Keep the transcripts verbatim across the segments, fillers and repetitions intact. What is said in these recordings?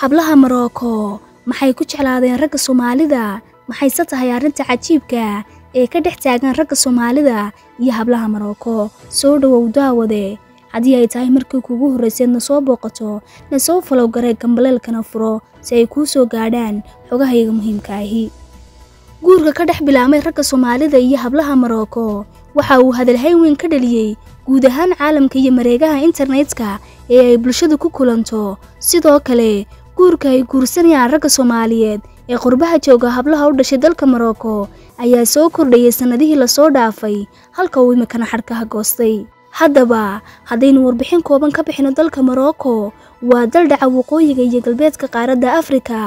hablaha Morocco maxay ku jeclaadeen ragga Soomaalida maxayse tahay arinta cajiibka ee ka dhex taagan ragga Soomaalida iyo hablaha Morocco soo dhawow daawade hadii ay tahay markii kugu horeysay na soo booqato na soo follow garay gambaleelkana furo si ay ku soo gaadhaan xogahayga muhiimka ah guurka ka dhex bilaabmay ragga Soomaalida iyo hablaha Morocco waxa uu hadal hayn ka dhaliyay guud ahaan caalamka iyo mareegaha internetka ee ay bulshadu ku kulanto sidoo kale guurka ay guursanayaan ragga Soomaaliyeed ee qurbaha jooga hablaha u dhashay dalka Morocco ayaa soo kordhiyay sanadihii la soo dhaafay halka uu imkana xarkaha goostay haddaba hadaynu warbixin kooban ka bixino dalka Morocco waa dal dhaca waqooyiga iyo galbeedka qaaradda Afrika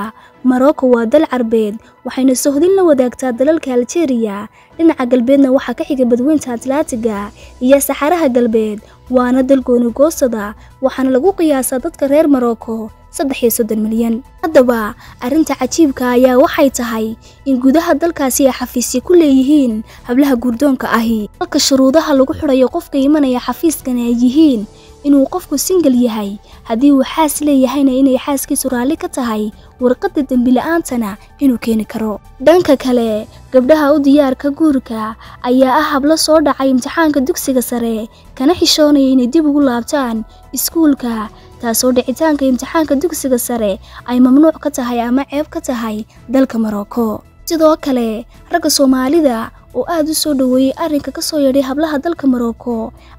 Morocco waa dal carbeed waxayna sohdin la wadaagtaa dalalka Algeria dhinaca galbeedna waxa ka xiga badweynta Atlantiga iyo saxaraha galbeed waana dal gooni goosada waxaana lagu qiyaasaa dadka reer Morocco saddex iyo soddon milyan haddaba arinta cajiibka ayaa waxay tahay in gudaha dalkaasi ay xafiisyo ku leeyihiin hablaha gurdoonka ahi halka shuruudaha lagu xirayo qofka imanaya xafiiskan ay yihiin inuu qofku single yahay hadii uu xaas leeyahayna inay xaaskiisu raali ka tahay warqadda dambi la'aantana inuu keeni karo dhanka kale gabdhaha u diyaarka guurka ayaa ah hablo soo dhacay imtixaanka dugsiga sare kana xishoonay inay dib ugu laabtaan iskuulka taasoo dhicitaanka imtixaanka dugsiga sare ay mamnuuc ka tahay ama ceeb ka tahay dalka Morocco sidoo kale ragga Soomaalida oo aad u soo dhaweeyay arinka ka soo yeedhay hablaha dalka Morocco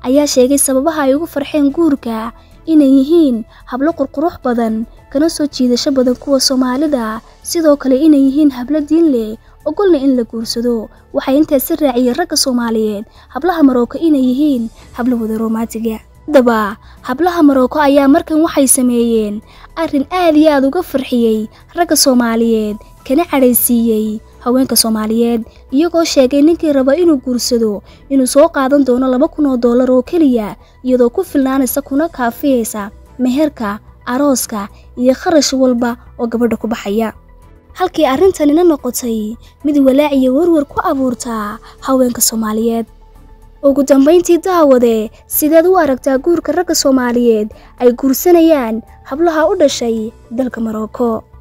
ayaa sheegay sababaha ay ugu farxeen guurka inay yihiin hablo qurqurux badan kana soo jiidasho badan kuwa Soomaalida sidoo kale inay yihiin hablo diin leh ogolna in la guursado waxay intaas raaciyeen ragga Soomaaliyeed hablaha Morocco inay yihiin hablo wada romantiga daba hablaha Morocco ayaa markan waxay sameeyeen arin aad iyo aad uga farxiyay ragga Soomaaliyeed kana cadhaysiiyay haweenka Soomaaliyeed iyagoo sheegay ninkii raba inuu guursado inuu soo qaadan doono laba kun oo dollar oo kaliya iyadoo ku filnaanaysa kuna kaafiyaysa meherka arooska iyo kharash walba oo gabadha ku baxaya halkii arintan ina noqotay mid walaac iyo warwar ku abuurta haweenka Soomaaliyeed ugu dambeyntii daawade sidaad u aragtaa guurka ragga Soomaaliyeed ay guursanayaan hablaha u dhashay dalka Morocco